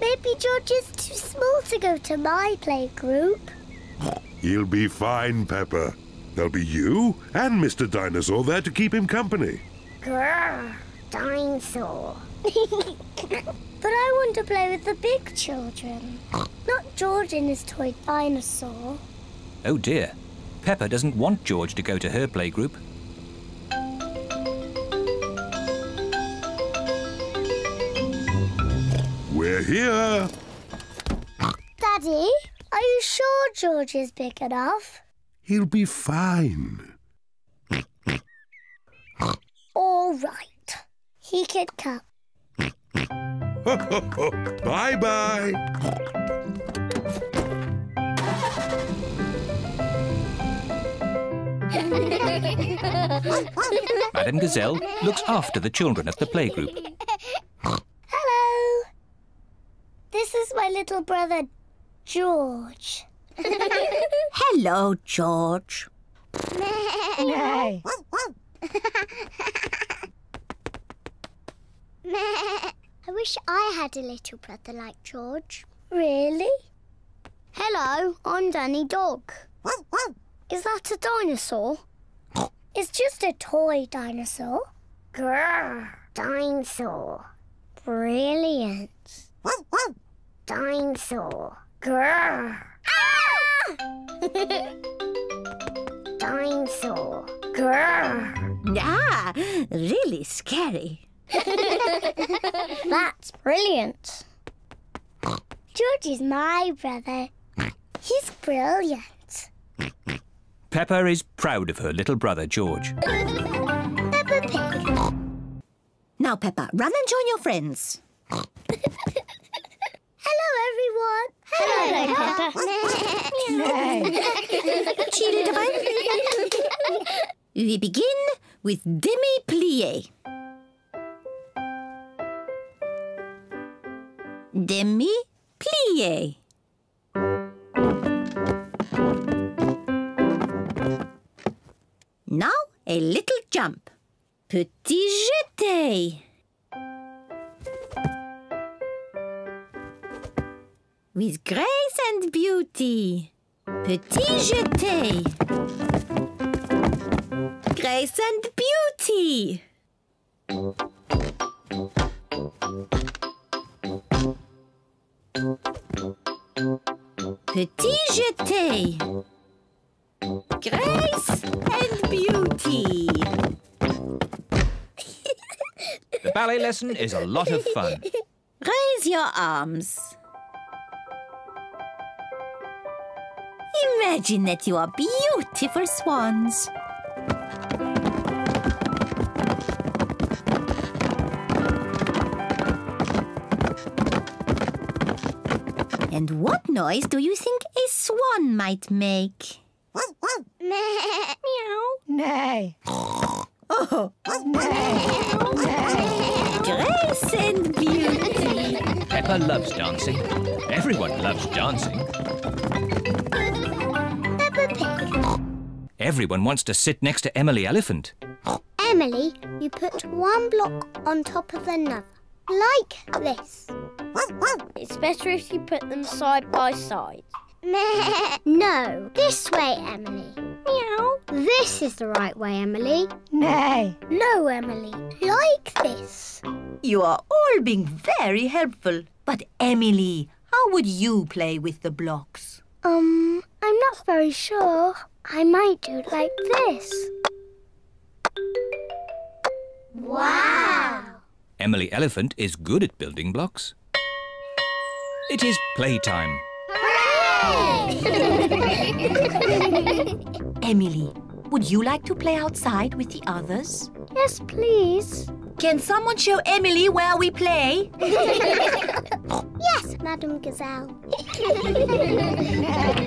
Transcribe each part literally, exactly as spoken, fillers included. Maybe George is too small to go to my playgroup. He'll be fine, Peppa. There'll be you and Mister Dinosaur there to keep him company. Grrr, dinosaur. But I want to play with the big children, not George and his toy dinosaur. Oh dear. Peppa doesn't want George to go to her playgroup. We're here! Daddy, are you sure George is big enough? He'll be fine. All right. He can come. Bye-bye! Madame Gazelle looks after the children at the playgroup. Hello. This is my little brother, George. Hello, George. Meh. Meh. I wish I had a little brother like George. Really? Hello, I'm Danny Dog. Is that a dinosaur? It's just a toy dinosaur. Grrr, dinosaur. Brilliant. Dinosaur. Grrr. Ah! Dinosaur. Grrr. Ah, really scary. That's brilliant. George is my brother. He's brilliant. Peppa is proud of her little brother, George. Peppa Pig. Now, Peppa, run and join your friends. Hello, everyone. Hello, Peppa. Cheerio. We begin with demi-plié. Demi-plié. Now a little jump. Petit jeté. With grace and beauty. Petit jeté. Grace and beauty. Petit jeté. Grace and beauty. The ballet lesson is a lot of fun. Raise your arms. Imagine that you are beautiful swans. And what noise do you think a swan might make? Meow. Nay. Oh. Grace and beauty. Peppa loves dancing. Everyone loves dancing. Peppa Pig. Everyone wants to sit next to Emily Elephant. Emily, you put one block on top of another. Like this. It's better if you put them side by side. No, this way, Emily. Meow. This is the right way, Emily. Nay. No, Emily, like this. You are all being very helpful. But, Emily, how would you play with the blocks? Um, I'm not very sure. I might do like this. Wow! Emily Elephant is good at building blocks. It is playtime. Hooray! Emily, would you like to play outside with the others? Yes, please. Can someone show Emily where we play? Yes, Madame Gazelle.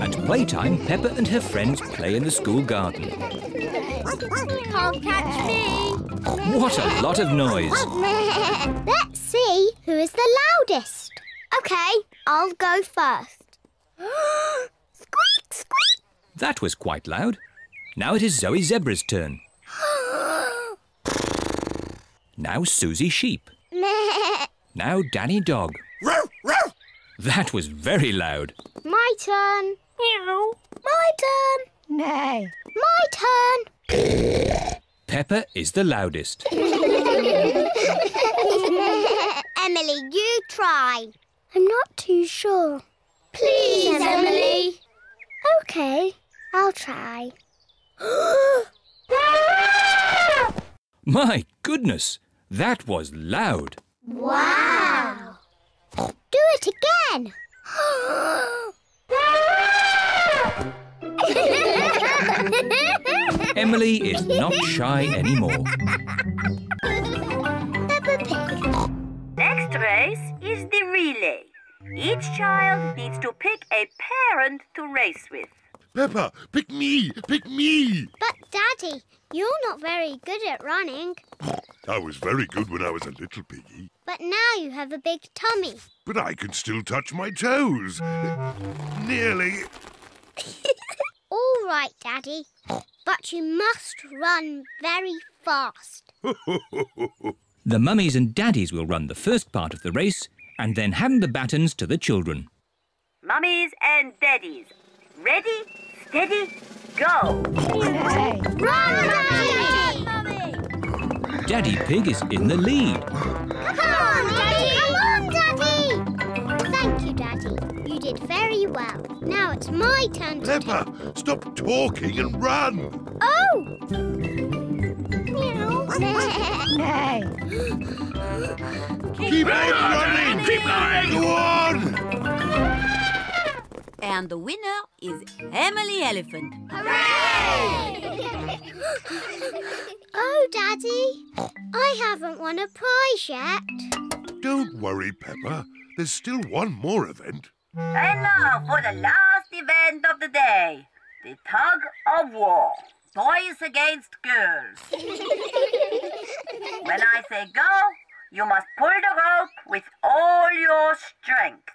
At playtime, Peppa and her friends play in the school garden. Can't catch me. What a lot of noise. Let's see who is the loudest. OK, I'll go first. Squeak, squeak. That was quite loud. Now it is Zoe Zebra's turn. Now Susie Sheep. Now Danny Dog. That was very loud. My turn. Meow. My turn. No. My turn. Peppa is the loudest. Emily, you try. I'm not too sure. Please, Emily. OK, I'll try. My goodness, that was loud. Wow. Do it again. Emily is not shy anymore. Peppa Pig. Next race is the relay. Each child needs to pick a parent to race with. Peppa, pick me! Pick me! But, Daddy, you're not very good at running. I was very good when I was a little piggy. But now you have a big tummy. But I can still touch my toes. Nearly. All right, Daddy. But you must run very fast. The mummies and daddies will run the first part of the race and then hand the batons to the children. Mummies and daddies, ready, steady, go! Yay. Run, Run, Mummy! Daddy Pig is in the lead. Come on, Daddy! Come on, Daddy! Thank you, Daddy. You did very well. Now it's my turn to Peppa, take... stop talking and run! Oh! No. No. Keep, Keep running! running. Keep going! Go on! And the winner is Emily Elephant. Hooray! Oh, Daddy, I haven't won a prize yet. Don't worry, Peppa. There's still one more event. And now for the last event of the day, the tug of war. Boys against girls. When I say go, you must pull the rope with all your strength.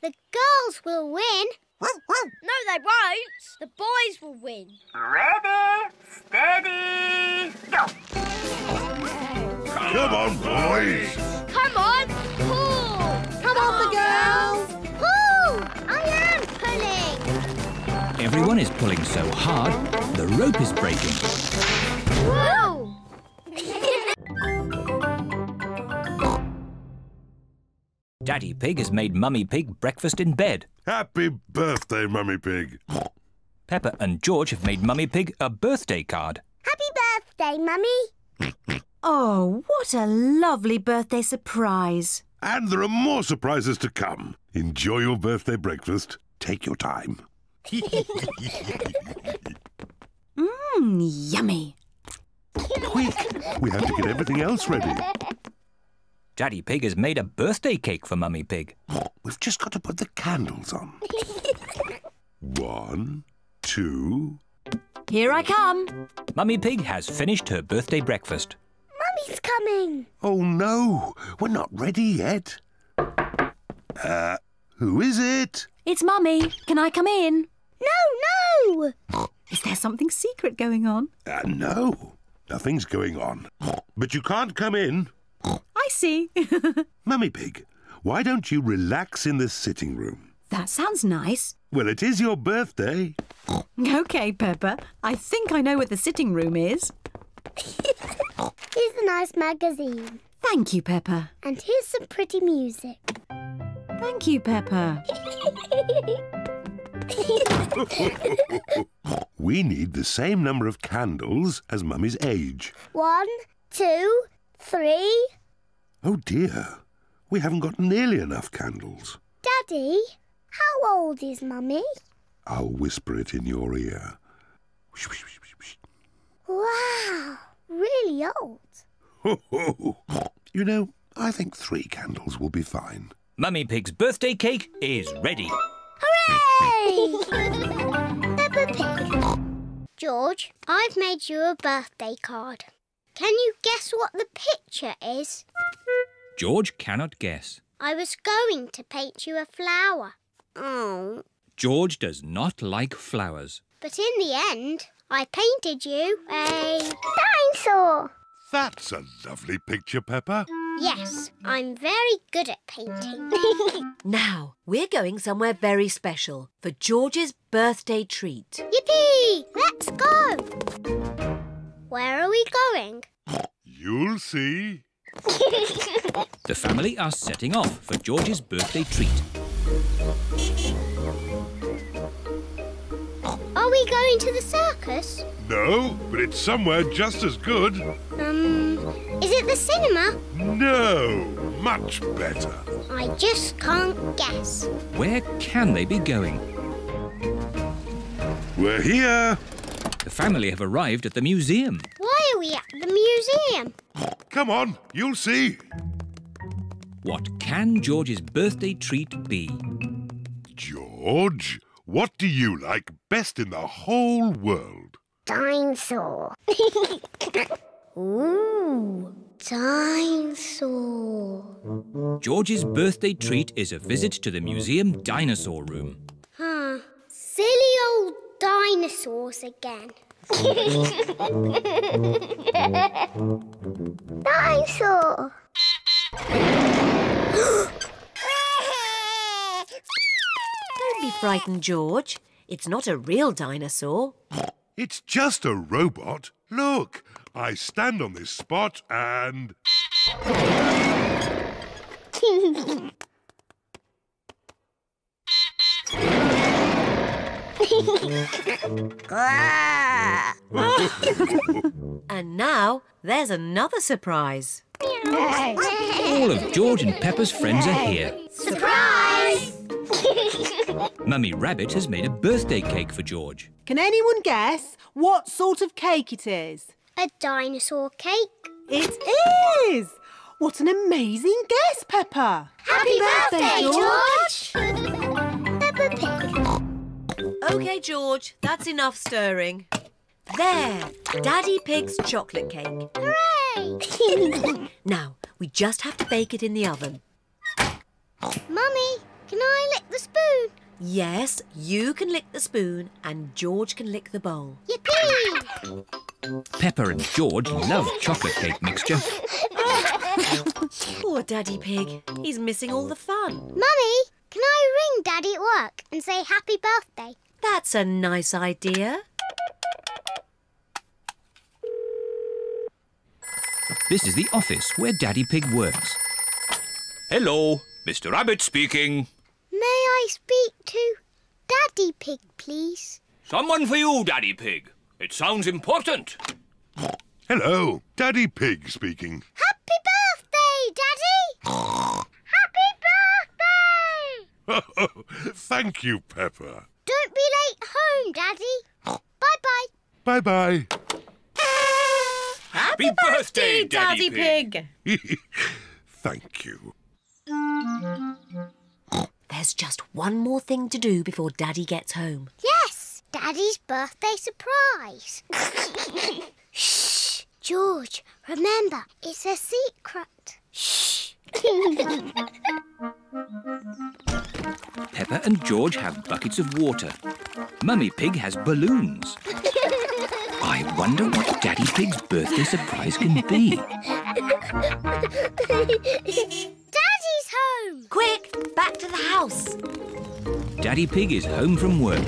The girls will win. No, they won't. The boys will win. Ready, steady, go. Come on, boys. Come on, pull. Come on, the girls. Pull. I am pulling. Everyone is pulling so hard, the rope is breaking. Whoa. Daddy Pig has made Mummy Pig breakfast in bed. Happy birthday, Mummy Pig. Peppa and George have made Mummy Pig a birthday card. Happy birthday, Mummy. Oh, what a lovely birthday surprise. And there are more surprises to come. Enjoy your birthday breakfast. Take your time. Mmm, yummy. Quick, we have to get everything else ready. Daddy Pig has made a birthday cake for Mummy Pig. We've just got to put the candles on. One, two... Here I come. Mummy Pig has finished her birthday breakfast. Mummy's coming. Oh, no. We're not ready yet. Uh, who is it? It's Mummy. Can I come in? No, no. Is there something secret going on? Uh, no. Nothing's going on. But you can't come in. I see. Mummy Pig, why don't you relax in the sitting room? That sounds nice. Well, it is your birthday. OK, Peppa. I think I know where the sitting room is. Here's a nice magazine. Thank you, Peppa. And here's some pretty music. Thank you, Peppa. We need the same number of candles as Mummy's age. One, two... Three. Oh, dear. We haven't got nearly enough candles. Daddy, how old is Mummy? I'll whisper it in your ear. Wow, really old. Ho, ho, ho. You know, I think three candles will be fine. Mummy Pig's birthday cake is ready. Hooray! Peppa Pig. George, I've made you a birthday card. Can you guess what the picture is? George cannot guess. I was going to paint you a flower. Oh. George does not like flowers. But in the end, I painted you a... dinosaur! That's a lovely picture, Peppa. Yes, I'm very good at painting. Now, we're going somewhere very special for George's birthday treat. Yippee! Let's go! Where are we going? You'll see. The family are setting off for George's birthday treat. Are we going to the circus? No, but it's somewhere just as good. Um, is it the cinema? No, much better. I just can't guess. Where can they be going? We're here. The family have arrived at the museum. Why are we at the museum? Come on, you'll see. What can George's birthday treat be? George, what do you like best in the whole world? Dinosaur. Ooh, dinosaur. George's birthday treat is a visit to the museum dinosaur room. Huh, silly old dinosaurs again. Dinosaur! Don't be frightened, George. It's not a real dinosaur. It's just a robot. Look, I stand on this spot and... And now, there's another surprise. All of George and Peppa's friends are here. Surprise! Mummy Rabbit has made a birthday cake for George. Can anyone guess what sort of cake it is? A dinosaur cake. It is! What an amazing guess, Peppa! Happy, Happy birthday, birthday, George! Peppa Pig. OK, George, that's enough stirring. There, Daddy Pig's chocolate cake. Hooray! Now, we just have to bake it in the oven. Mummy, can I lick the spoon? Yes, you can lick the spoon and George can lick the bowl. Yippee! Peppa and George love chocolate cake mixture. Poor Daddy Pig, he's missing all the fun. Mummy! Can I ring Daddy at work and say happy birthday? That's a nice idea. This is the office where Daddy Pig works. Hello, Mister Rabbit speaking. May I speak to Daddy Pig, please? Someone for you, Daddy Pig. It sounds important. Hello, Daddy Pig speaking. Happy birthday, Daddy! Thank you, Peppa. Don't be late home, Daddy. Bye-bye. Bye-bye. Happy, Happy birthday, birthday, Daddy, Daddy Pig. Pig. Thank you. There's just one more thing to do before Daddy gets home. Yes, Daddy's birthday surprise. Shh, George, remember, it's a secret. Shh. Peppa and George have buckets of water. Mummy Pig has balloons. I wonder what Daddy Pig's birthday surprise can be. Daddy's home! Quick, back to the house. Daddy Pig is home from work.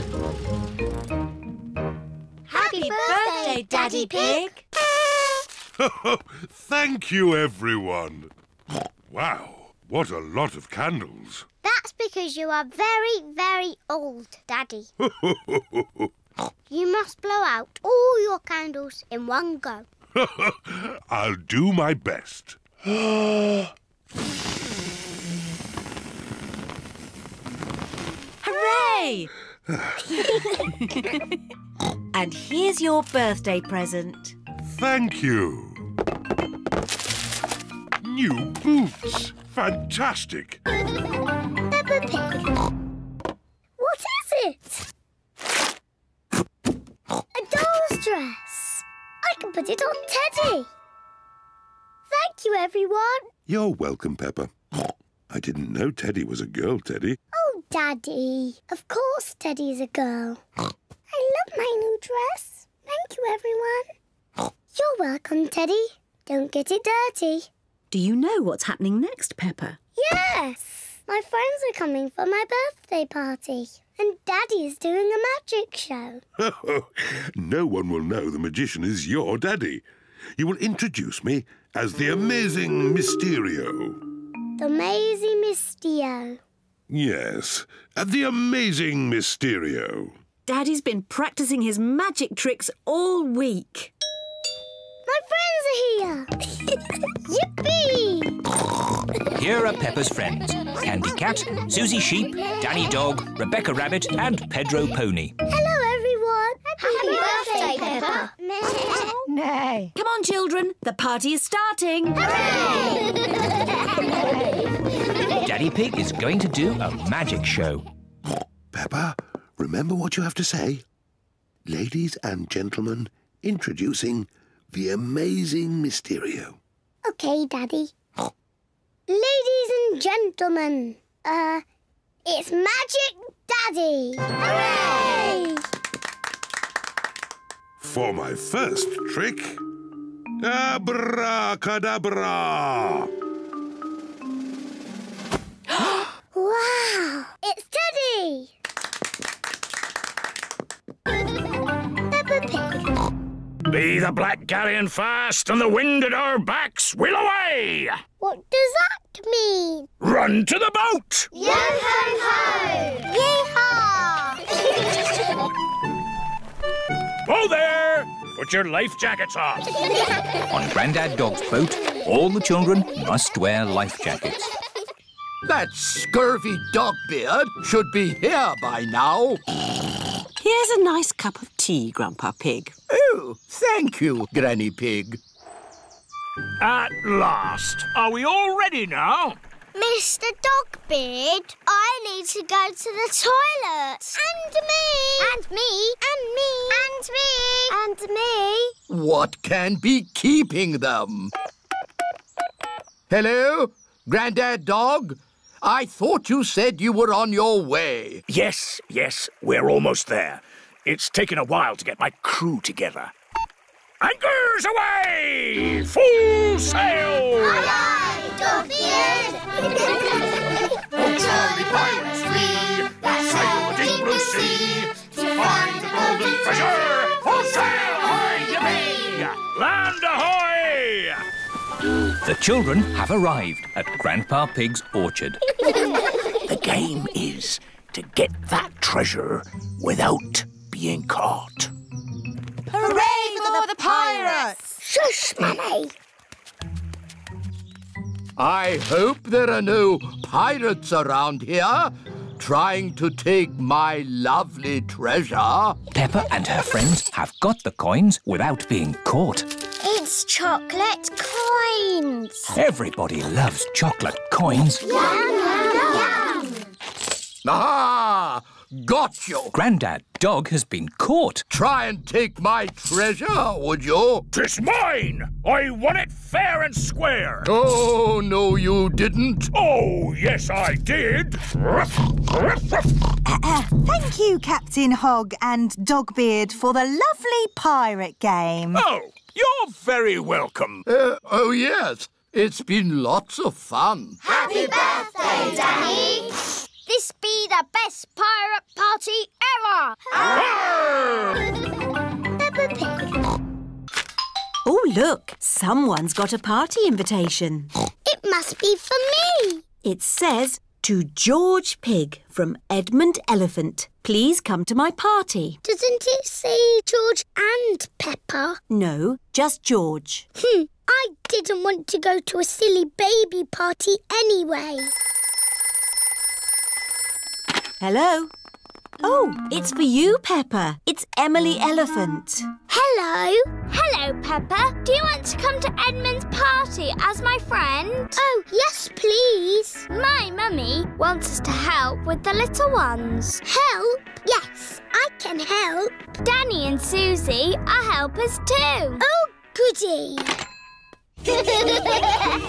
Happy, Happy birthday, birthday, Daddy Pig! Pig. Thank you, everyone. Wow. What a lot of candles. That's because you are very, very old, Daddy. You must blow out all your candles in one go. I'll do my best. Hooray! And here's your birthday present. Thank you. New boots. Fantastic! Peppa Pig. What is it? A doll's dress. I can put it on Teddy. Thank you, everyone. You're welcome, Peppa. I didn't know Teddy was a girl, Teddy. Oh, Daddy. Of course Teddy's a girl. I love my new dress. Thank you, everyone. You're welcome, Teddy. Don't get it dirty. Do you know what's happening next, Peppa? Yes! My friends are coming for my birthday party. And Daddy is doing a magic show. No one will know the magician is your daddy. You will introduce me as the Amazing Mysterio. The Amazing Mysterio. Yes, the Amazing Mysterio. Daddy's been practising his magic tricks all week. My friends are here! Yippee! Here are Peppa's friends. Candy Cat, Susie Sheep, Danny Dog, Rebecca Rabbit and Pedro Pony. Hello, everyone. Happy, Happy birthday, birthday, Peppa. Peppa. Nay. Come on, children. The party is starting. Hooray! Daddy Pig is going to do a magic show. Peppa, remember what you have to say. Ladies and gentlemen, introducing... the Amazing Mysterio. OK, Daddy. Ladies and gentlemen, uh, it's Magic Daddy! Hooray! For my first trick, abracadabra! Wow! It's Daddy! Peppa Pig. Be the black galleon fast and the wind at our backs will away! What does that mean? Run to the boat! Yo ho ho! Yee-haw! Ho there! Put your life jackets on! On Grandad Dog's boat, all the children must wear life jackets. That scurvy dog beard should be here by now. Here's a nice cup of tea, Grandpa Pig. Oh, thank you, Granny Pig. At last. Are we all ready now? Mister Dogbeard, I need to go to the toilet. And me. And me. And me. And me. And me. What can be keeping them? Hello, Grandad Dog? I thought you said you were on your way. Yes, yes, we're almost there. It's taken a while to get my crew together. Anchors away! Full sail! Aye, aye, Dogbeard! Jolly pirates we, that sail the deep blue sea, to find the golden treasure. Full sail, ahoy, yippee! Land ahoy! The children have arrived at Grandpa Pig's orchard. The game is to get that treasure without being caught. Hooray for the pirates! Shush, Mummy! I hope there are no pirates around here trying to take my lovely treasure. Peppa and her friends have got the coins without being caught. It's chocolate coins. Everybody loves chocolate coins. Yum, yum, yum. Aha! Got you. Grandad Dog has been caught. Try and take my treasure, would you? 'Tis mine. I won it fair and square. Oh, no, you didn't. Oh, yes, I did. Ruff, ruff, ruff. Uh, uh, thank you, Captain Hog and Dogbeard, for the lovely pirate game. Oh. You're very welcome. Uh, oh, yes. It's been lots of fun. Happy birthday, Danny. This be the best pirate party ever. Hooray! Peppa Pig. Oh, look. Someone's got a party invitation. It must be for me. It says, to George Pig from Edmund Elephant. Please come to my party. Doesn't it say George and Peppa? No, just George. Hmm, I didn't want to go to a silly baby party anyway. Hello. Oh, it's for you, Peppa. It's Emily Elephant. Hello. Hello, Peppa. Do you want to come to Edmund's party as my friend? Oh, yes, please. My mummy wants us to help with the little ones. Help? Yes, I can help. Danny and Susie are helpers too. Oh, goody.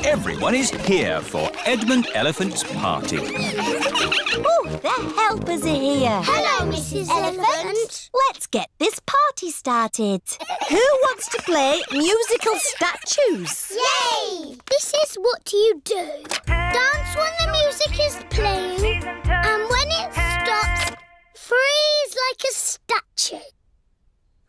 Everyone is here for Edmund Elephant's party. Oh, the helpers are here. Hello, Missus Elephant. Let's get this party started. Who wants to play musical statues? Yay! This is what you do. Dance when the music is playing, and when it stops, freeze like a statue.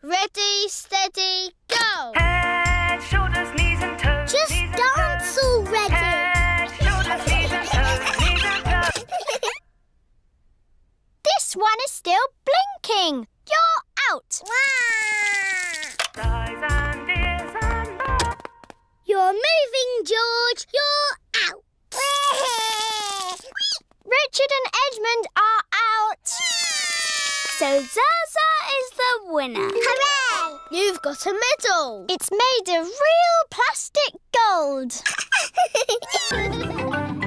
Ready, steady, go! Head, shoulders, knees and toes. Just dance already! Head, shoulders, knees and toes, knees and toes. This one is still blinking. You're out! Eyes and ears and mouth. You're moving, George. You're out. Richard and Edmund are out. So Zaza is the winner. Hooray! You've got a medal. It's made of real plastic gold.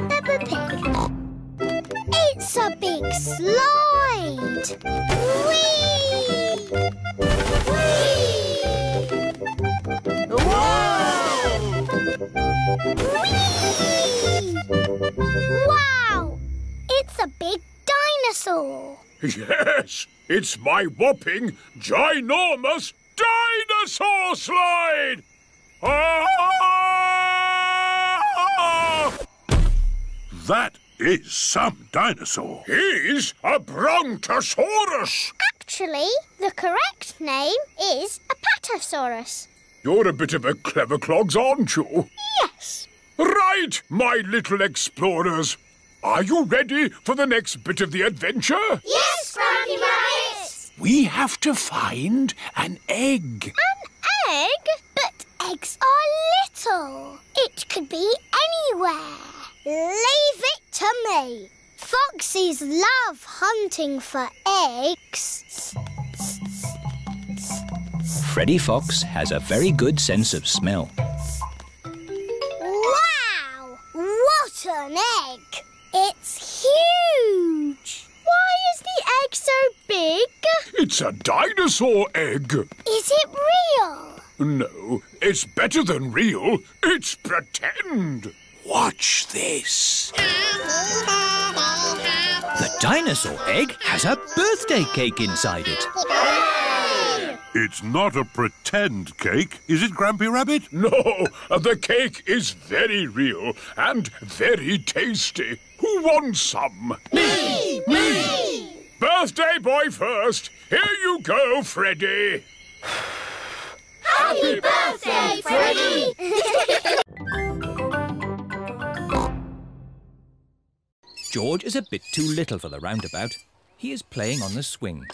Peppa Pig. It's a big slide. Whee! Whee! Whoa! Whee! Wow! It's a big dinosaur. Yes, it's my whopping, ginormous dinosaur slide! Ah! That is some dinosaur. He's a Brontosaurus. Actually, the correct name is Apatosaurus. You're a bit of a clever clogs, aren't you? Yes. Right, my little explorers. Are you ready for the next bit of the adventure? Yes, Grampy Rabbit! We have to find an egg. An egg? But eggs are little. It could be anywhere. Leave it to me. Foxes love hunting for eggs. Freddy Fox has a very good sense of smell. Wow! What an egg! It's huge! Why is the egg so big? It's a dinosaur egg. Is it real? No, it's better than real. It's pretend. Watch this. The dinosaur egg has a birthday cake inside it. It's not a pretend cake, is it, Grampy Rabbit? No, the cake is very real and very tasty. Who wants some? Me! Me! Me! Birthday boy first. Here you go, Freddy. Happy birthday, Freddy! George is a bit too little for the roundabout. He is playing on the swing.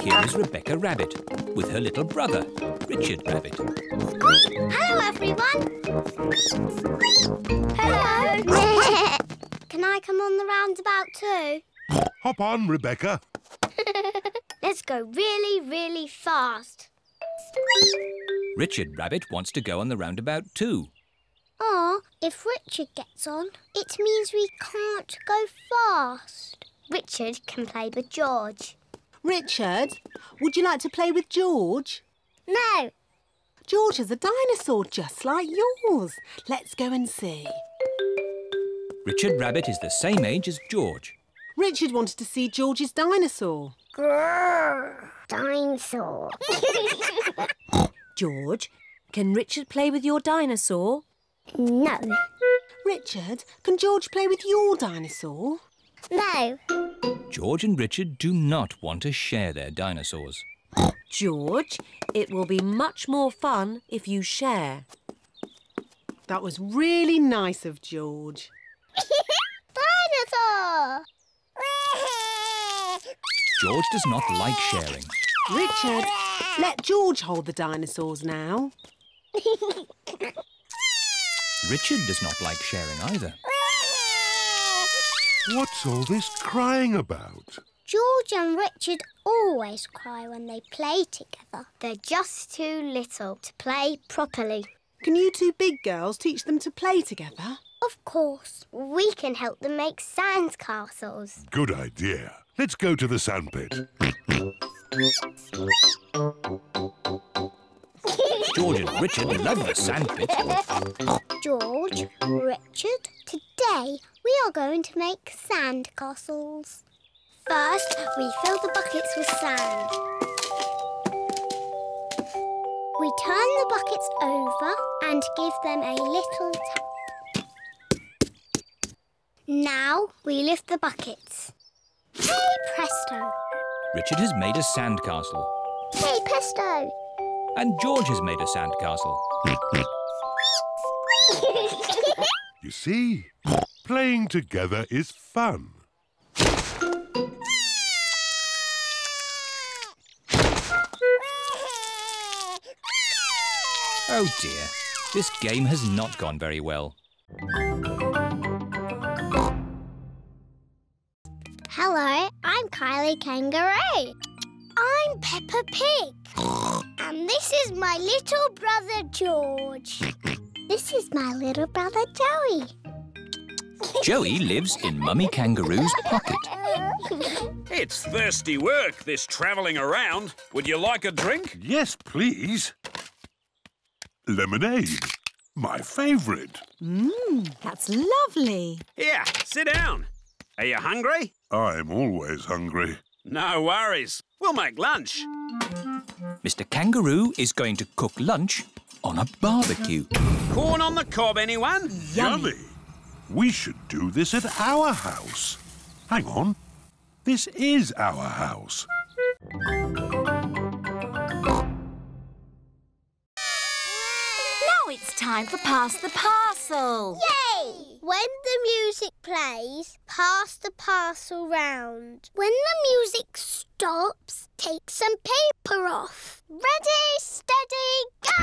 Here is Rebecca Rabbit with her little brother, Richard Rabbit. Squeak! Hello, everyone! Squeak! Squeak! Hello! Can I come on the roundabout too? Hop on, Rebecca. Let's go really, really fast. Squeak! Richard Rabbit wants to go on the roundabout too. Oh, if Richard gets on, it means we can't go fast. Richard can play with George. Richard, would you like to play with George? No. George is a dinosaur just like yours. Let's go and see. Richard Rabbit is the same age as George. Richard wanted to see George's dinosaur. Grrr, dinosaur. George, can Richard play with your dinosaur? No. Richard, can George play with your dinosaur? No. George and Richard do not want to share their dinosaurs. George, it will be much more fun if you share. That was really nice of George. Dinosaur! George does not like sharing. Richard, let George hold the dinosaurs now. Richard does not like sharing either. What's all this crying about? George and Richard always cry when they play together. They're just too little to play properly. Can you two big girls teach them to play together? Of course. We can help them make sandcastles. Good idea. Let's go to the sandpit. George and Richard love the sandpit. George, Richard, today we are going to make sand castles. First, we fill the buckets with sand. We turn the buckets over and give them a little tap. Now we lift the buckets. Hey, presto! Richard has made a sandcastle. Hey, presto! And George has made a sandcastle. You see, playing together is fun. Oh dear, this game has not gone very well. Hello, I'm Kylie Kangaroo. I'm Peppa Pig. And this is my little brother George. This is my little brother Joey. Joey lives in Mummy Kangaroo's pocket. It's thirsty work, this travelling around. Would you like a drink? Yes, please. Lemonade. My favourite. Mmm, that's lovely. Here, sit down. Are you hungry? I'm always hungry. No worries. We'll make lunch. Mister Kangaroo is going to cook lunch on a barbecue. Corn on the cob, anyone? Yummy. Yummy. We should do this at our house. Hang on. This is our house. Now it's time for Pass the Parcel. Yay! When the music plays, pass the parcel round. When the music stops, take some paper off. Ready, steady, go!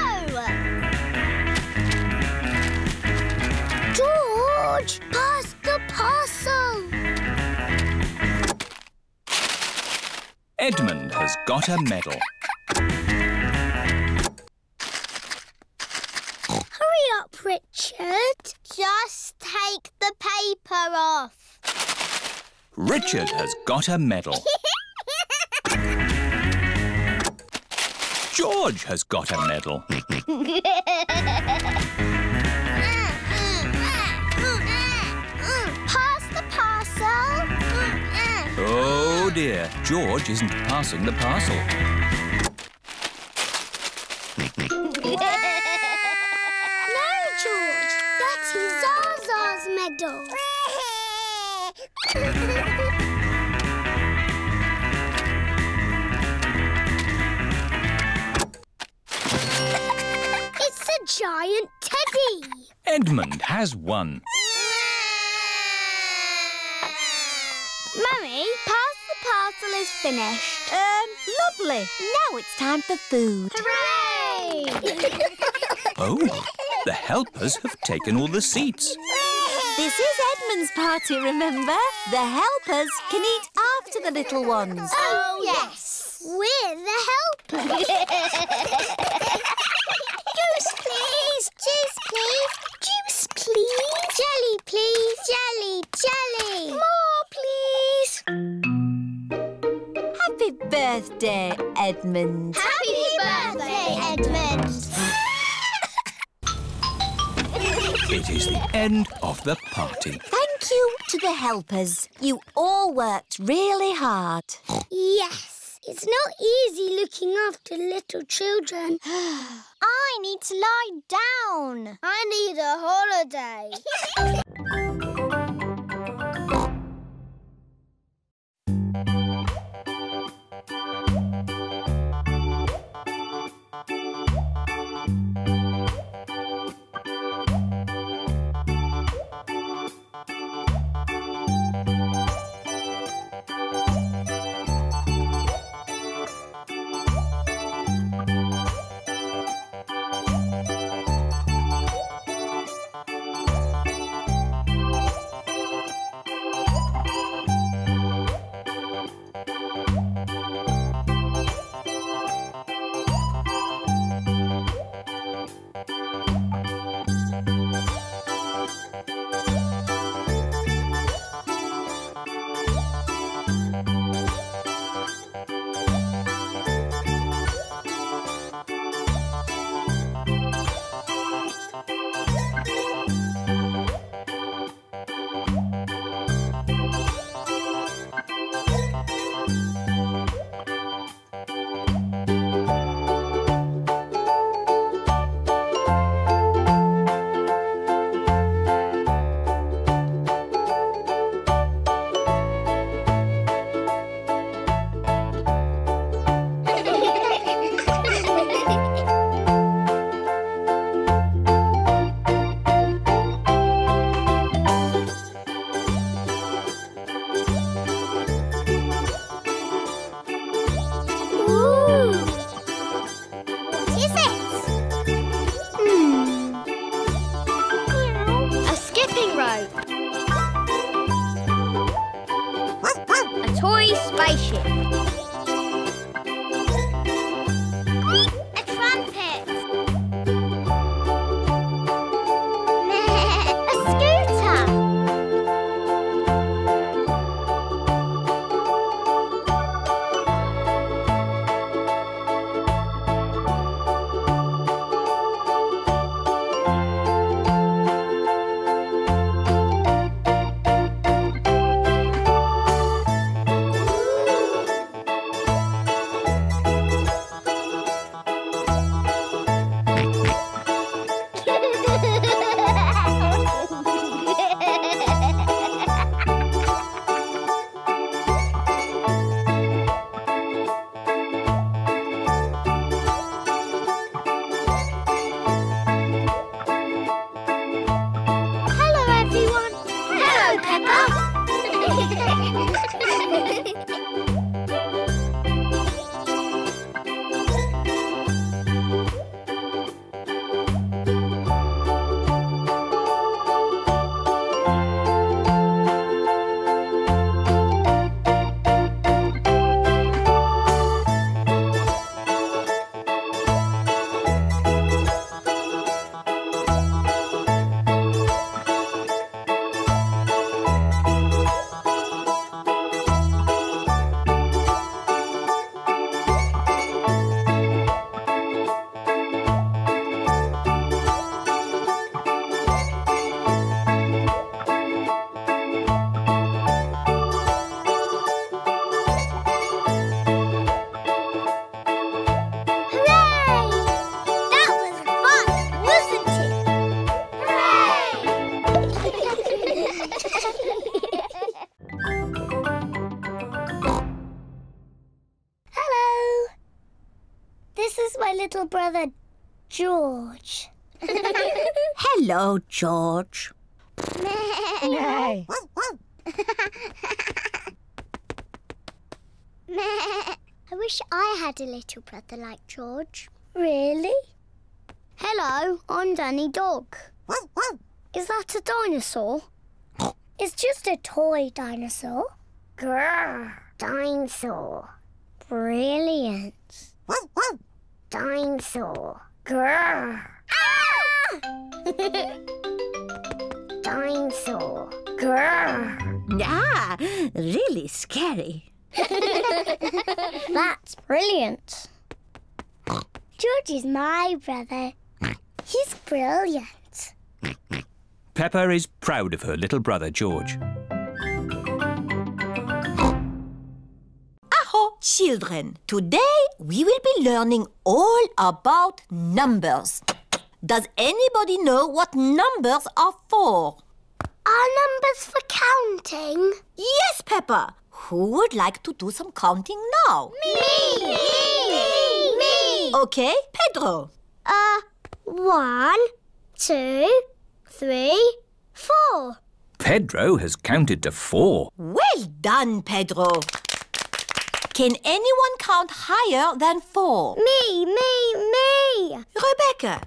George, pass the parcel! Edmund has got a medal. Hurry up, Richard. Just take the paper off. Richard has got a medal. George has got a medal. Pass the parcel. Oh dear, George isn't passing the parcel. It's a giant teddy. Edmund has one. Mummy, pass the parcel is finished. Um, lovely. Now it's time for food. Hooray! Oh, the helpers have taken all the seats. This is Edmund's party, remember? The helpers can eat after the little ones. Oh, yes. We're the helpers. Juice, please. Juice, please. Juice, please. Jelly, please. Jelly, jelly. More, please. Happy birthday, Edmund. Happy, Happy birthday, birthday, Edmund. It is the end of the party. Thank you to the helpers. You all worked really hard. Yes, it's not easy looking after little children. I need to lie down. I need a holiday. This is my little brother, George. Hello, George. Meh. Meh. I wish I had a little brother like George. Really? Hello, I'm Danny Dog. Is that a dinosaur? It's just a toy dinosaur. Grrr, dinosaur. Brilliant. Dinosaur. Grrr. Ah! Dinosaur. Grrr. Ah, really scary. That's brilliant. George is my brother. He's brilliant. Peppa is proud of her little brother, George. Aho, children. Today we will be learning all about numbers. Does anybody know what numbers are for? Are numbers for counting? Yes, Peppa. Who would like to do some counting now? Me! Me! Me! Me! Okay, Pedro. Uh, one, two, three, four. Pedro has counted to four. Well done, Pedro. Can anyone count higher than four? Me! Me! Me! Rebecca.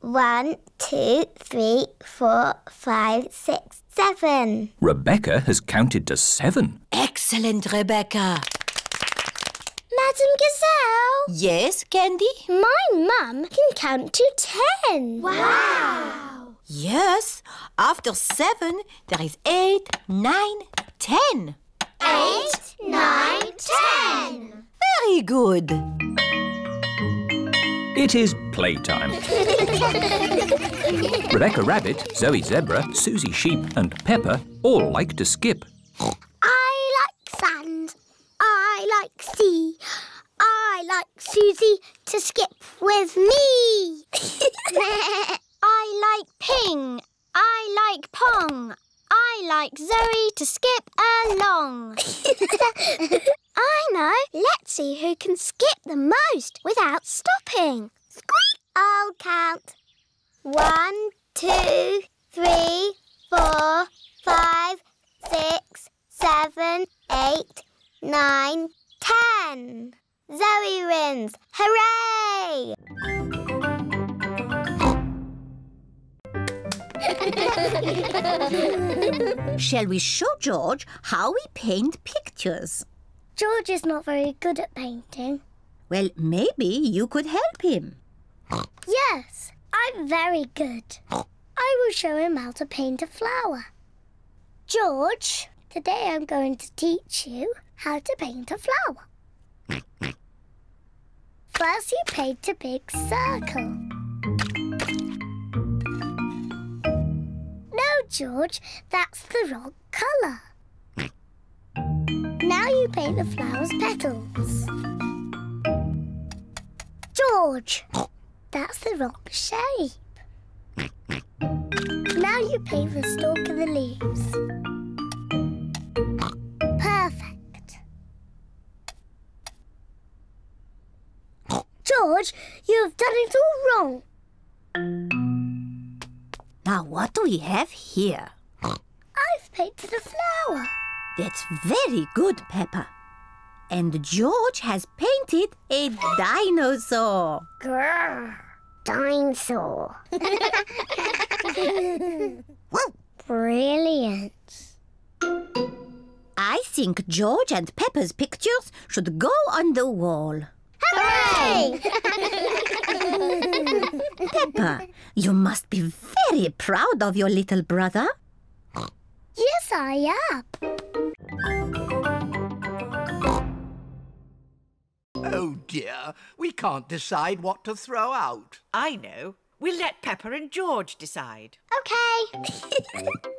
One, two, three, four, five, six, seven. Rebecca has counted to seven. Excellent, Rebecca. Madame Gazelle? Yes, Candy? My mum can count to ten. Wow. Wow! Yes, after seven, there is eight, nine, ten. Eight, nine, ten. Very good. It is playtime. Rebecca Rabbit, Zoe Zebra, Susie Sheep and Peppa all like to skip. I like sand. I like sea. I like Susie to skip with me. I like ping. I like pong. I like Zoe to skip along. I know. Let's see who can skip the most without stopping. Squeak! I'll count. One, two, three, four, five, six, seven, eight, nine, ten. Zoe wins. Hooray! Shall we show George how we paint pictures? George is not very good at painting. Well, maybe you could help him. Yes, I'm very good. I will show him how to paint a flower. George, today I'm going to teach you how to paint a flower. First, you paint a big circle. George, that's the wrong colour. Now you paint the flower's petals. George, that's the wrong shape. Now you paint the stalk and the leaves. Perfect. George, you've done it all wrong. Now, what do we have here? I've painted a flower. That's very good, Peppa. And George has painted a dinosaur. Grrr, dinosaur. Brilliant. I think George and Peppa's pictures should go on the wall. Hooray! Peppa, you must be very proud of your little brother. Yes, I am. Oh dear, we can't decide what to throw out. I know. We'll let Peppa and George decide. Okay.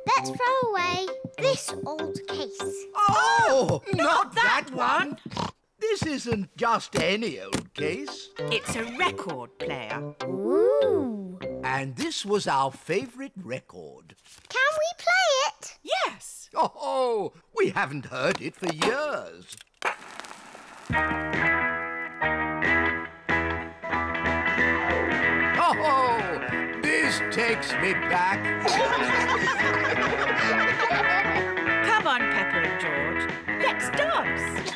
Let's throw away this old case. Oh, oh not, not that, that one. one. This isn't just any old case. It's a record player. Ooh. And this was our favourite record. Can we play it? Yes. Oh, we haven't heard it for years. takes me back. Come on, Peppa and George. Let's dance.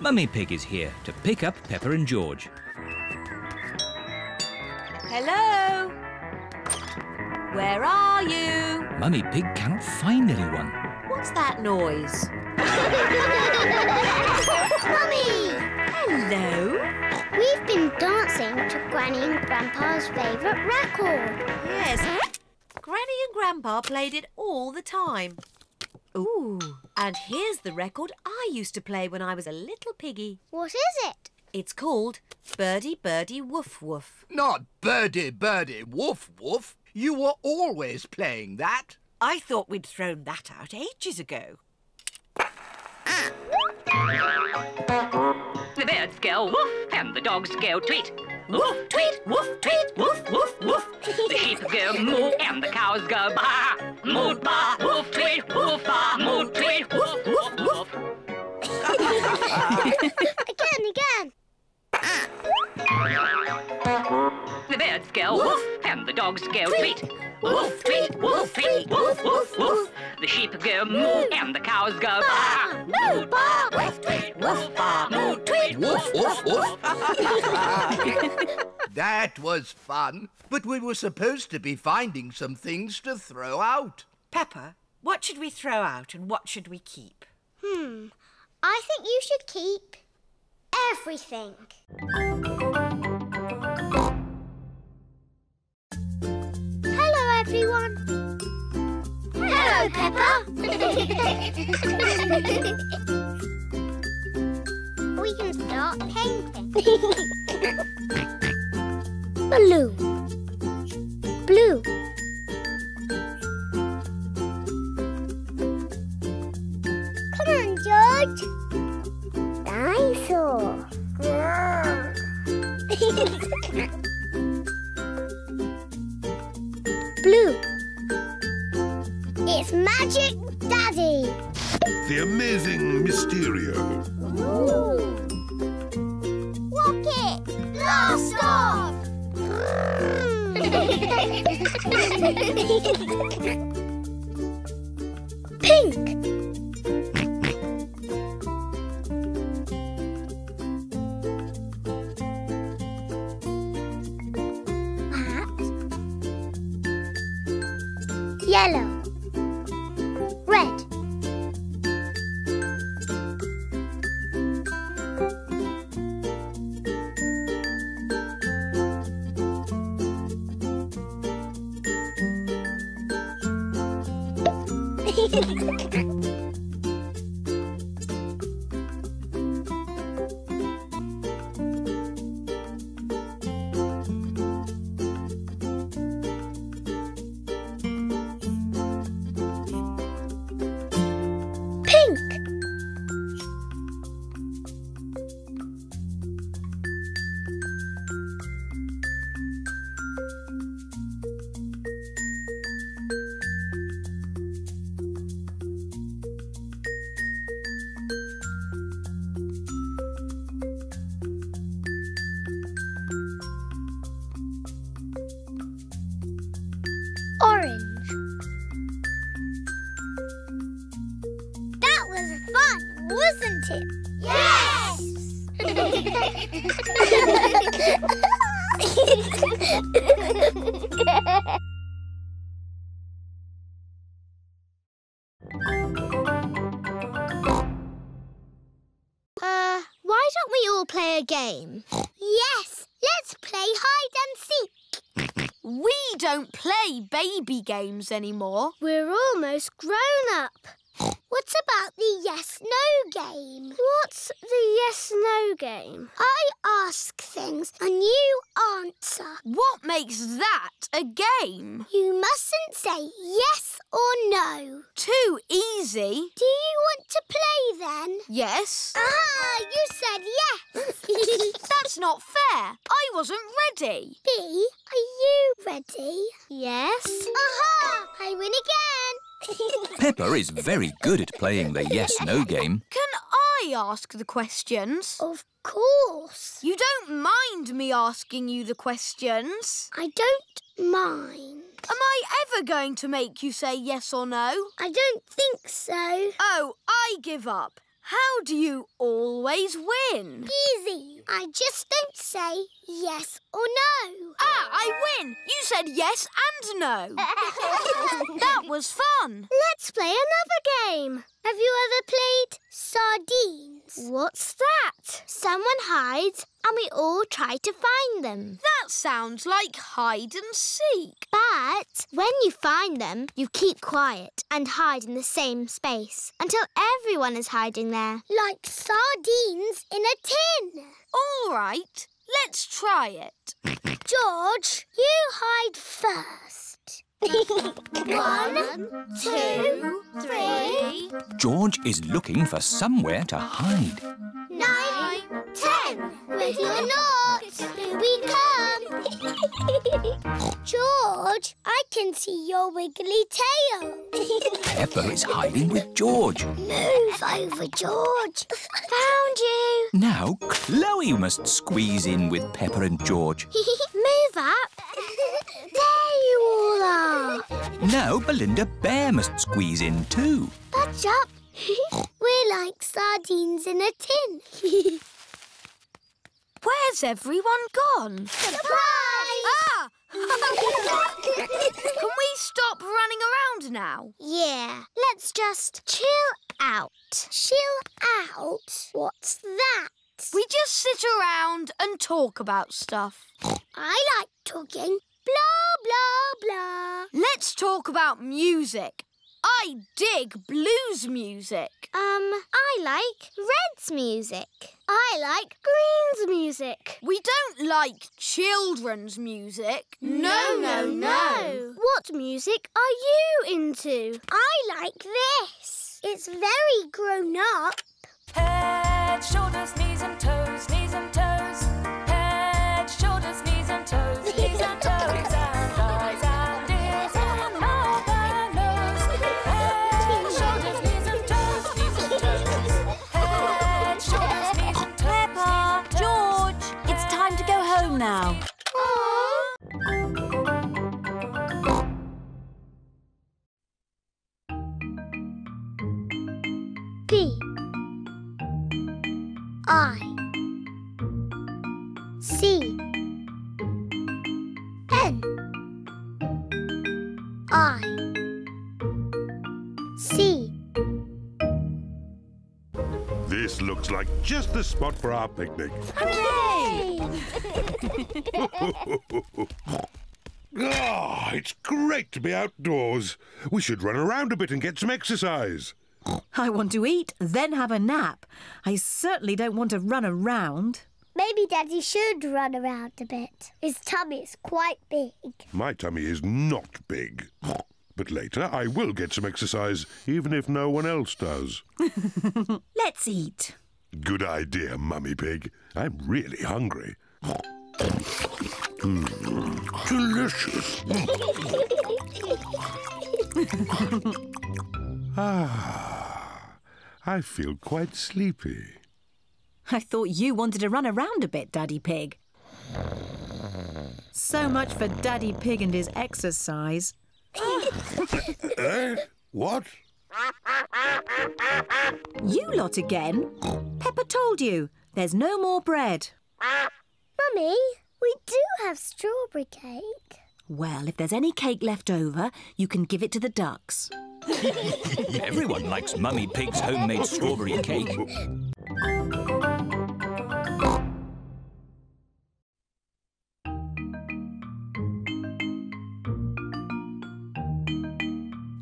Mummy Pig is here to pick up Peppa and George. Hello? Where are you? Mummy Pig cannot find anyone. What's that noise? Mummy! Hello? We've been dancing to Granny and Grandpa's favourite record. Yes. Granny and Grandpa played it all the time. Ooh. And here's the record I used to play when I was a little piggy. What is it? It's called Birdie Birdie Woof Woof. Not Birdie Birdie Woof Woof. You were always playing that. I thought we'd thrown that out ages ago. The birds go woof and the dogs go tweet. Woof, tweet, woof, tweet, woof, woof, woof. The sheep go moo and the cows go baa. Moo, baa, woof, tweet, woof, baa, moo, tweet, woof, woof, woof. Again, again. The birds go woof and the dogs go tweet. Woof, tweet, woof, tweet, woof, woof, woof. The sheep go moo and the cows go baa. Moo, baa, woof, tweet, woof, baa, moo, tweet, woof, woof, woof. That was fun, but we were supposed to be finding some things to throw out. Peppa, what should we throw out and what should we keep? Hmm, I think you should keep everything. Hello, everyone. Hello, Peppa. We can start painting. Blue. Blue. Come on, George. Dinosaur. Blue. It's Magic Daddy. The Amazing Mysterio. Ooh. Rocket. Blast off. Pink. Yellow, red, games anymore. We're almost grown up. What about the yes-no game? What's the yes-no game? I ask things and you answer. What makes that a game? You mustn't say yes or no. Too easy. Do you want to play then? Yes. Ah, you said yes. That's not fair. I wasn't ready. Bee, are you ready? Yes. Aha! I win again. Peppa is very good at playing the yes-no game. Can I ask the questions? Of course. You don't mind me asking you the questions? I don't mind. Am I ever going to make you say yes or no? I don't think so. Oh, I give up. How do you always win? Easy. I just don't say yes or no. Ah, I win. You said yes and no. That was fun. Let's play another game. Have you ever played sardines? What's that? Someone hides and we all try to find them. That sounds like hide and seek. But when you find them, you keep quiet and hide in the same space until everyone is hiding there. Like sardines in a tin. All right, let's try it. George, you hide first. One, two, three. George is looking for somewhere to hide. Nine, ten. With your noughts, here we come. George, I can see your wiggly tail. Peppa is hiding with George. Move over, George. Found you. Now Chloe must squeeze in with Peppa and George. Move up. There you all are. Now Belinda Bear must squeeze in too. Budge up. We're like sardines in a tin. Where's everyone gone? Surprise! Ah! Can we stop running around now? Yeah, let's just chill out. Chill out? What's that? We just sit around and talk about stuff. I like talking. Blah, blah, blah. Let's talk about music. I dig blues music. Um, I like Red's music. I like Green's music. We don't like children's music. No, no, no. What music are you into? I like this. It's very grown up. Head, shoulders, knees and toes, knees and toes. Head, shoulders, knees and toes, knees and toes. And eyes and ears and mouth and nose. Head, shoulders, knees and toes, knees and toes. Head, shoulders, knees and toes. Peppa, George, it's time to go home now. Aww. B. I C N I C. This looks like just the spot for our picnic. Hooray! Ah, it's great to be outdoors. We should run around a bit and get some exercise. I want to eat, then have a nap. I certainly don't want to run around. Maybe Daddy should run around a bit. His tummy is quite big. My tummy is not big. But later I will get some exercise, even if no one else does. Let's eat. Good idea, Mummy Pig. I'm really hungry. Mm, delicious. Ah, I feel quite sleepy. I thought you wanted to run around a bit, Daddy Pig. So much for Daddy Pig and his exercise. Eh? What? You lot again. Peppa told you, there's no more bread. Mummy, we do have strawberry cake. Well, if there's any cake left over, you can give it to the ducks. Everyone likes Mummy Pig's homemade strawberry cake.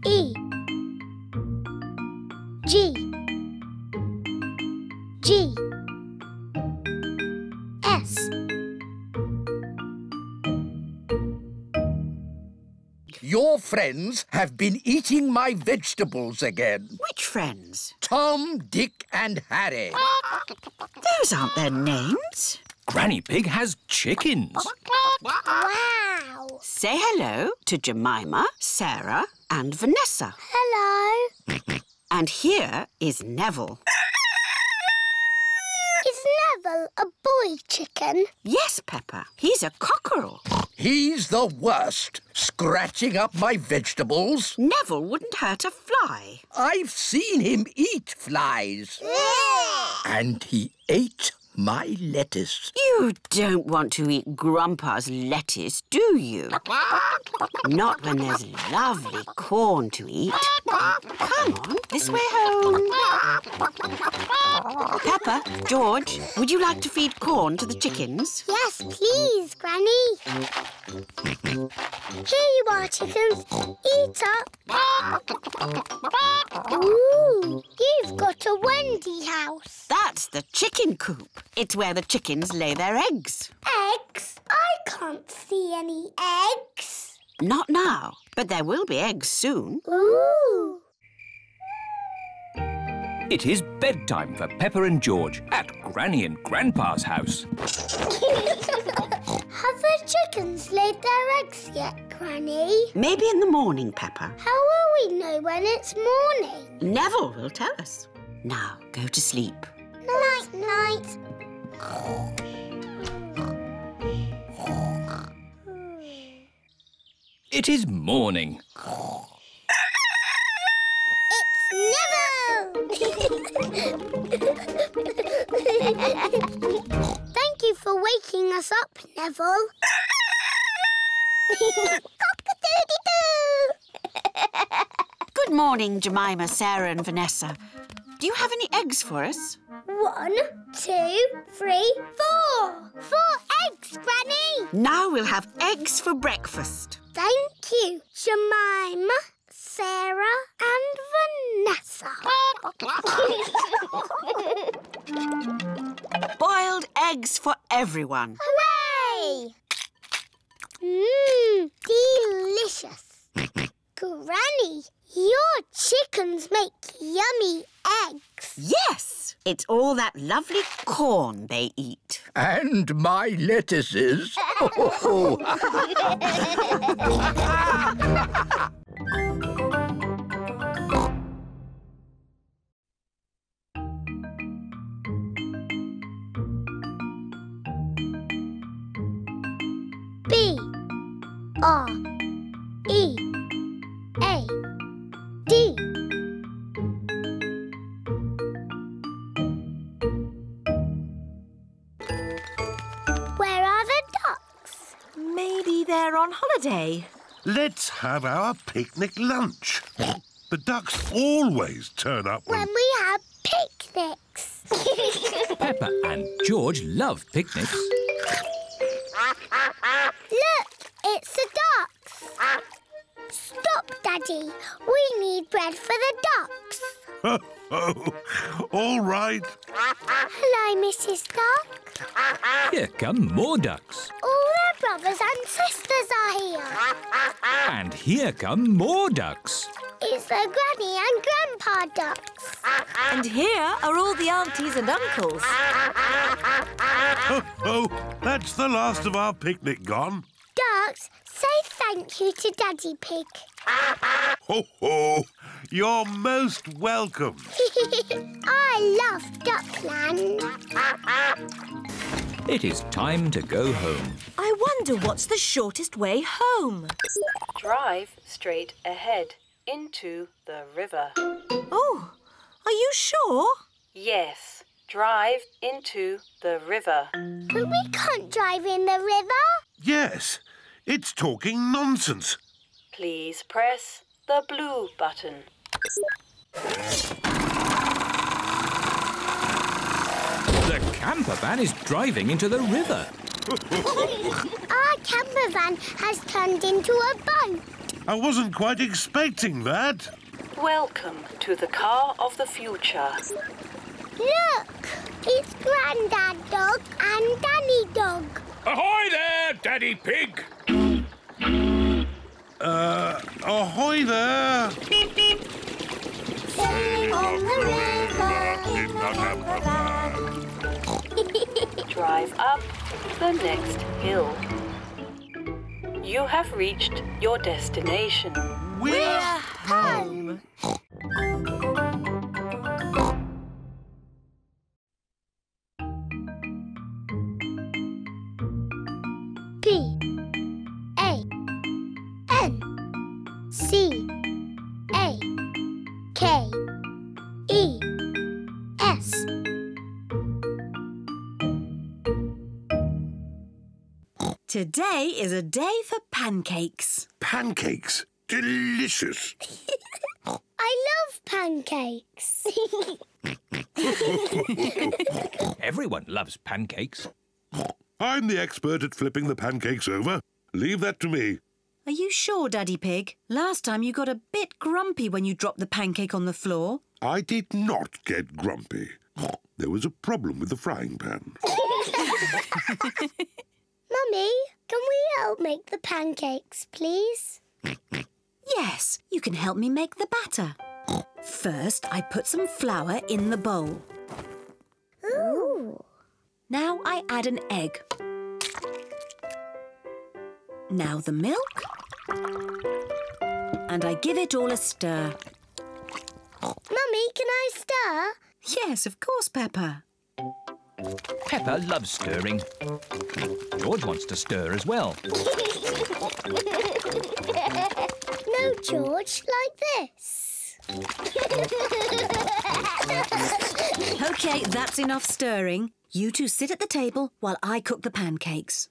E. G. G. S. Your friends have been eating my vegetables again. Which friends? Tom, Dick and Harry. Those aren't their names. Granny Pig has chickens. Wow! Say hello to Jemima, Sarah and Vanessa. Hello. And here is Neville. Neville a boy chicken? Yes, Peppa. He's a cockerel. He's the worst. Scratching up my vegetables. Neville wouldn't hurt a fly. I've seen him eat flies. And he ate my lettuce. You don't want to eat Grandpa's lettuce, do you? Not when there's lovely corn to eat. Come on, this way home. Peppa, George, would you like to feed corn to the chickens? Yes, please, Granny. Here you are, chickens. Eat up. Ooh, you've got a Wendy house. That's the chicken coop. It's where the chickens lay their eggs. Eggs? I can't see any eggs. Not now, but there will be eggs soon. Ooh! It is bedtime for Peppa and George at Granny and Grandpa's house. Have the chickens laid their eggs yet, Granny? Maybe in the morning, Peppa. How will we know when it's morning? Neville will tell us. Now, go to sleep. Night, night. It is morning. It's Neville! Thank you for waking us up, Neville. Cock-a-doodle-doo! Good morning, Jemima, Sarah and Vanessa. Do you have any eggs for us? One, two, three, four. Four eggs, Granny. Now we'll have eggs for breakfast. Thank you, Jemima, Sarah and Vanessa. Boiled eggs for everyone. Hooray! Mmm, delicious. Granny, your chickens make yummy eggs. Yes, it's all that lovely corn they eat. And my lettuces. B R E A D. Where are the ducks? Maybe they're on holiday. Let's have our picnic lunch. The ducks always turn up when... when we have picnics. Peppa and George love picnics. Look, it's the ducks. Stop, Daddy. We need bread for the ducks. Oh, oh. All right. Hello, Missus Duck. Here come more ducks. All their brothers and sisters are here. And here come more ducks. It's the Granny and Grandpa ducks. And here are all the aunties and uncles. Oh, oh. That's the last of our picnic gone. Ducks, say thank you to Daddy Pig. Ho, ho! You're most welcome. I love Duckland. It is time to go home. I wonder what's the shortest way home. Drive straight ahead into the river. Oh, are you sure? Yes, drive into the river. But we can't drive in the river. Yes, it's talking nonsense. Please press the blue button. The camper van is driving into the river. Our camper van has turned into a boat. I wasn't quite expecting that. Welcome to the car of the future. Look, it's Grandad Dog and Danny Dog. Ahoy there, Daddy Pig! Uh, ahoy there! Sailing on the river in the camper van. Drive up the next hill. You have reached your destination. We're, We're home! home. P A N C A K E S. Today is a day for pancakes. Pancakes? Delicious. I love pancakes. Everyone loves pancakes. I'm the expert at flipping the pancakes over. Leave that to me. Are you sure, Daddy Pig? Last time you got a bit grumpy when you dropped the pancake on the floor. I did not get grumpy. There was a problem with the frying pan. Mummy, can we help make the pancakes, please? Yes, you can help me make the batter. First, I put some flour in the bowl. Ooh. Now I add an egg. Now the milk. And I give it all a stir. Mummy, can I stir? Yes, of course, Peppa. Peppa loves stirring. George wants to stir as well. No, George, like this. OK, that's enough stirring. You two sit at the table while I cook the pancakes.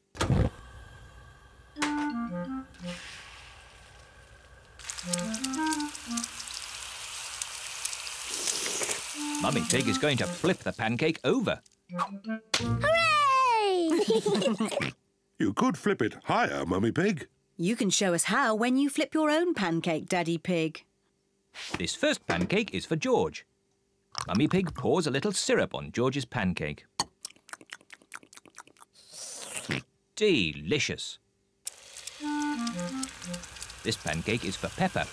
Mummy Pig is going to flip the pancake over. Hooray! You could flip it higher, Mummy Pig. You can show us how when you flip your own pancake, Daddy Pig. This first pancake is for George. Mummy Pig pours a little syrup on George's pancake. Delicious. This pancake is for Peppa.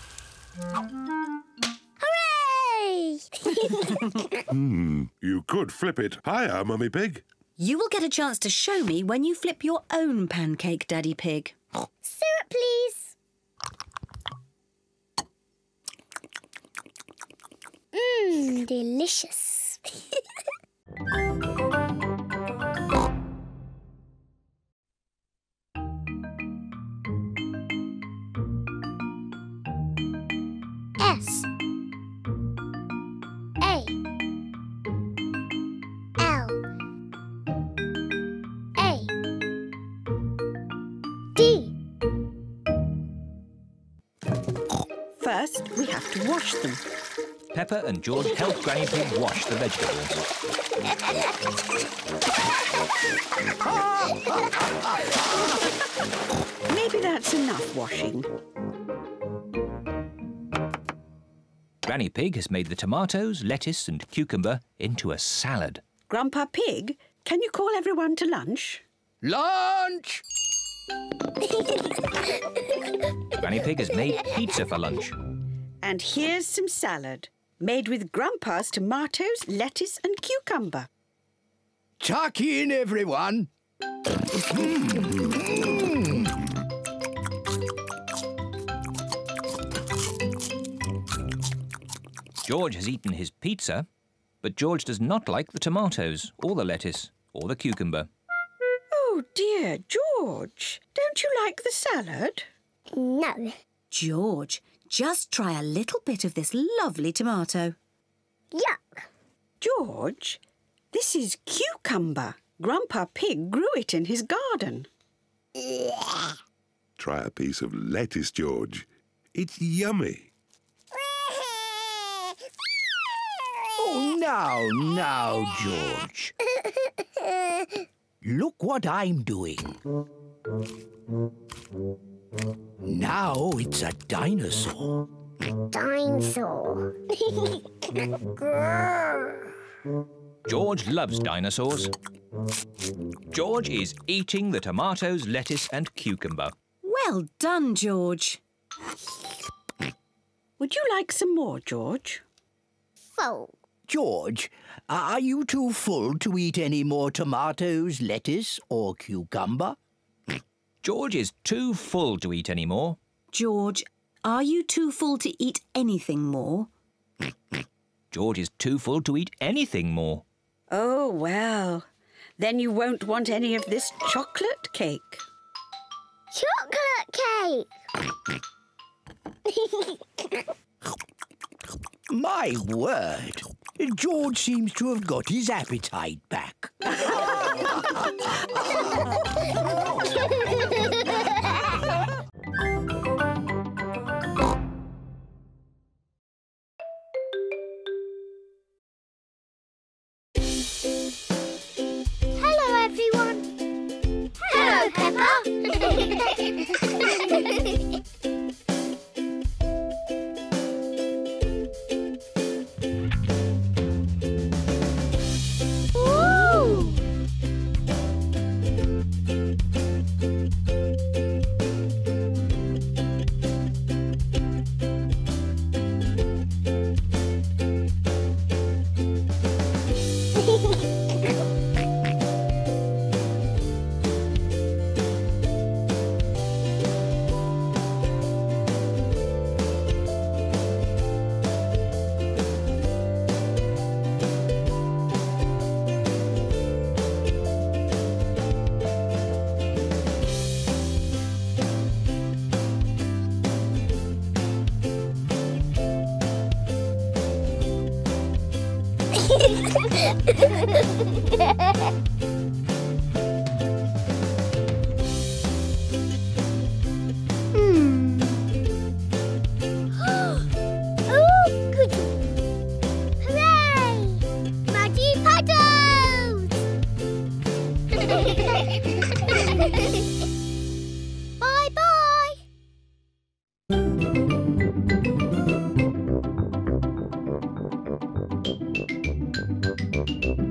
Hooray! mm, you could flip it higher, Mummy Pig. You will get a chance to show me when you flip your own pancake, Daddy Pig. Syrup, please. Mmm, delicious. S. A. L. A. D. First, we have to wash them. Peppa and George help Granny Pig wash the vegetables. Maybe that's enough washing. Granny Pig has made the tomatoes, lettuce and cucumber into a salad. Grandpa Pig, can you call everyone to lunch? Lunch! Granny Pig has made pizza for lunch. And here's some salad, made with Grandpa's tomatoes, lettuce and cucumber. Chuck in, everyone. Mm. George has eaten his pizza, but George does not like the tomatoes or the lettuce or the cucumber. Oh dear, George, don't you like the salad? No. George, just try a little bit of this lovely tomato. Yuck! George, this is cucumber. Grandpa Pig grew it in his garden. Yeah. Try a piece of lettuce, George. It's yummy. Oh, now, now, George. Look what I'm doing. Now it's a dinosaur. Dinosaur. George loves dinosaurs. George is eating the tomatoes, lettuce and cucumber. Well done, George. Would you like some more, George? Full. George, are you too full to eat any more tomatoes, lettuce or cucumber? George is too full to eat any more. George, are you too full to eat anything more? George is too full to eat anything more. Oh, well, then you won't want any of this chocolate cake. cake. My word, George seems to have got his appetite back. Thank you.